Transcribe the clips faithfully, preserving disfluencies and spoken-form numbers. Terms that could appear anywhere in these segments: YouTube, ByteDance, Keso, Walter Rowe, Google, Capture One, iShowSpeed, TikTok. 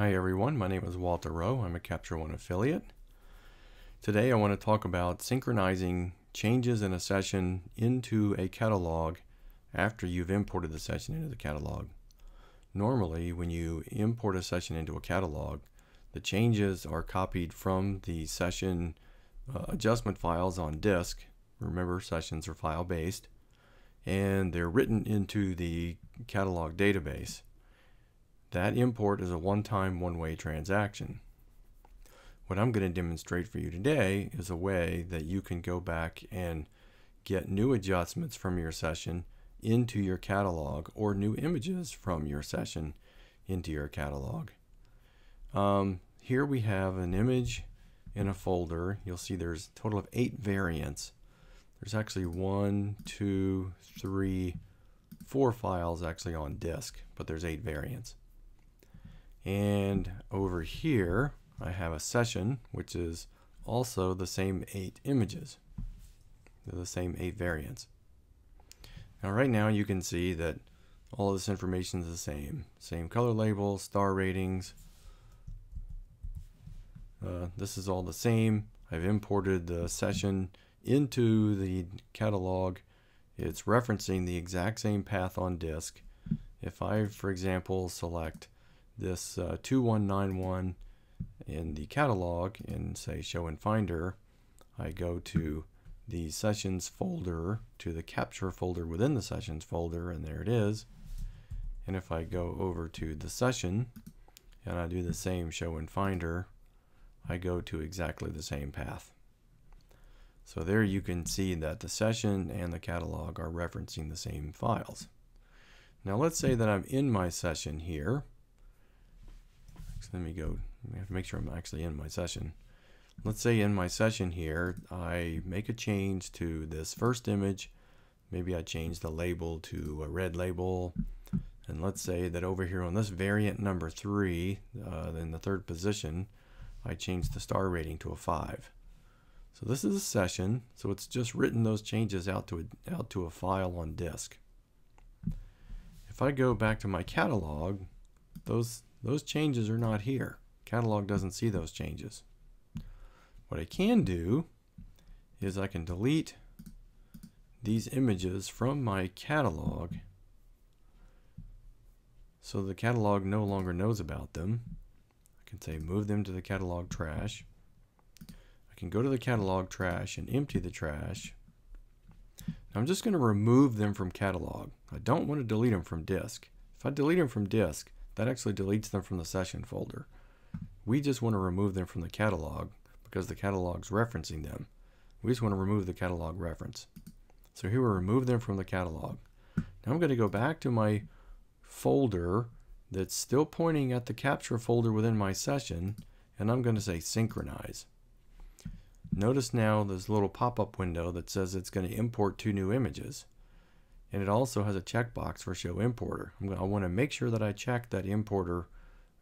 Hi everyone, my name is Walter Rowe. I'm a Capture One affiliate. Today I want to talk about synchronizing changes in a session into a catalog after you've imported the session into the catalog. Normally when you import a session into a catalog, the changes are copied from the session uh, adjustment files on disk. Remember, sessions are file based, and they're written into the catalog database. That import is a one-time, one-way transaction. What I'm going to demonstrate for you today is a way that you can go back and get new adjustments from your session into your catalog, or new images from your session into your catalog. Um, here we have an image in a folder. You'll see there's a total of eight variants. There's actually one, two, three, four files actually on disk, but there's eight variants. And over here I have a session which is also the same eight images. They're the same eight variants. Now right now you can see that all this information is the same. Same color labels, star ratings. Uh, this is all the same. I've imported the session into the catalog. It's referencing the exact same path on disk. If I, for example, select this uh, two one nine one in the catalog and say show in Finder, I go to the sessions folder, to the capture folder within the sessions folder, and there it is. And if I go over to the session and I do the same show in Finder, I go to exactly the same path. So there you can see that the session and the catalog are referencing the same files. Now let's say that I'm in my session here. So let me go, I have to make sure I'm actually in my session. Let's say in my session here, I make a change to this first image. Maybe I change the label to a red label. And let's say that over here on this variant number three, uh, in the third position, I change the star rating to a five. So this is a session, so it's just written those changes out to a, out to a file on disk. If I go back to my catalog, those Those changes are not here. Catalog doesn't see those changes. What I can do is I can delete these images from my catalog, so the catalog no longer knows about them. I can say move them to the catalog trash. I can go to the catalog trash and empty the trash. Now I'm just going to remove them from catalog. I don't want to delete them from disk. If I delete them from disk, that actually deletes them from the session folder. We just want to remove them from the catalog because the catalog's referencing them. We just want to remove the catalog reference. So here we remove them from the catalog. Now I'm going to go back to my folder that's still pointing at the capture folder within my session, and I'm going to say synchronize. Notice now this little pop-up window that says it's going to import two new images. And it also has a checkbox for show importer. I'm gonna, I want to make sure that I check that importer,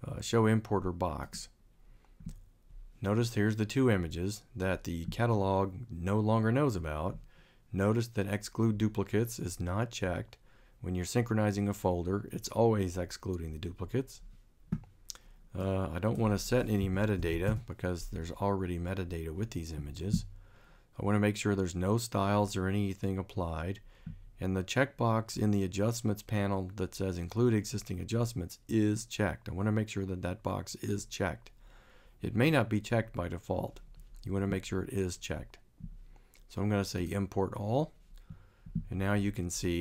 uh, show importer box. Notice here's the two images that the catalog no longer knows about. Notice that exclude duplicates is not checked. When you're synchronizing a folder, it's always excluding the duplicates. Uh, I don't want to set any metadata because there's already metadata with these images. I want to make sure there's no styles or anything applied. And the checkbox in the adjustments panel that says include existing adjustments is checked. I want to make sure that that box is checked. It may not be checked by default. You want to make sure it is checked. So I'm going to say import all. And now you can see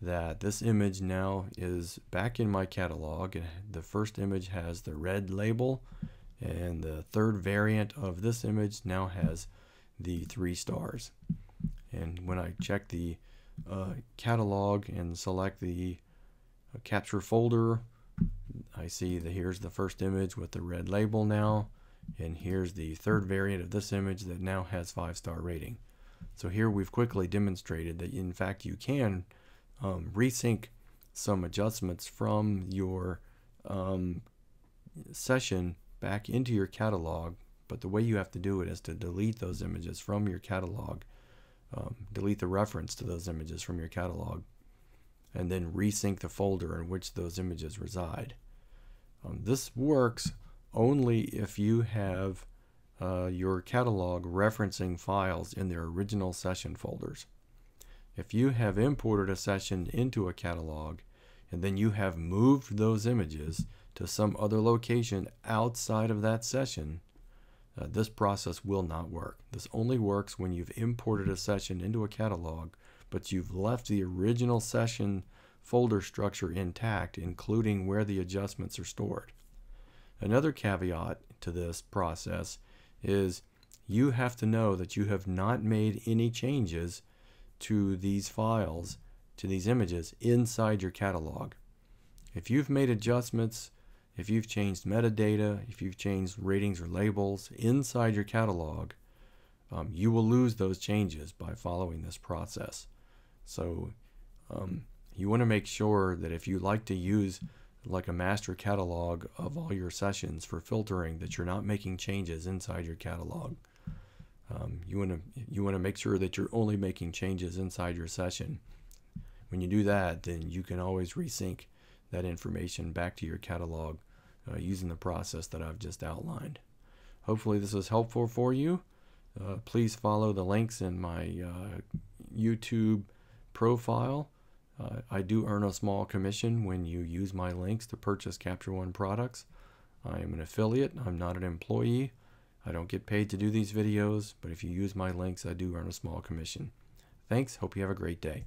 that this image now is back in my catalog. The first image has the red label, and the third variant of this image now has the three stars. And when I check the Uh, catalog and select the uh, capture folder, I see that here's the first image with the red label now, and here's the third variant of this image that now has five star rating. So here we've quickly demonstrated that in fact you can um, resync some adjustments from your um, session back into your catalog, but the way you have to do it is to delete those images from your catalog. Um, delete the reference to those images from your catalog, and then resync the folder in which those images reside. Um, this works only if you have uh, your catalog referencing files in their original session folders. If you have imported a session into a catalog and then you have moved those images to some other location outside of that session, uh, this process will not work. This only works when you've imported a session into a catalog, but you've left the original session folder structure intact, including where the adjustments are stored. Another caveat to this process is you have to know that you have not made any changes to these files, to these images inside your catalog. If you've made adjustments, if you've changed metadata, if you've changed ratings or labels inside your catalog, um, you will lose those changes by following this process. So um, you want to make sure that if you like to use like a master catalog of all your sessions for filtering, that you're not making changes inside your catalog. Um, you want to you want to make sure that you're only making changes inside your session. When you do that, then you can always resync that information back to your catalog uh, using the process that I've just outlined. Hopefully this was helpful for you. Uh, please follow the links in my uh, YouTube profile. Uh, I do earn a small commission when you use my links to purchase Capture One products. I am an affiliate. I'm not an employee. I don't get paid to do these videos, but if you use my links, I do earn a small commission. Thanks. Hope you have a great day.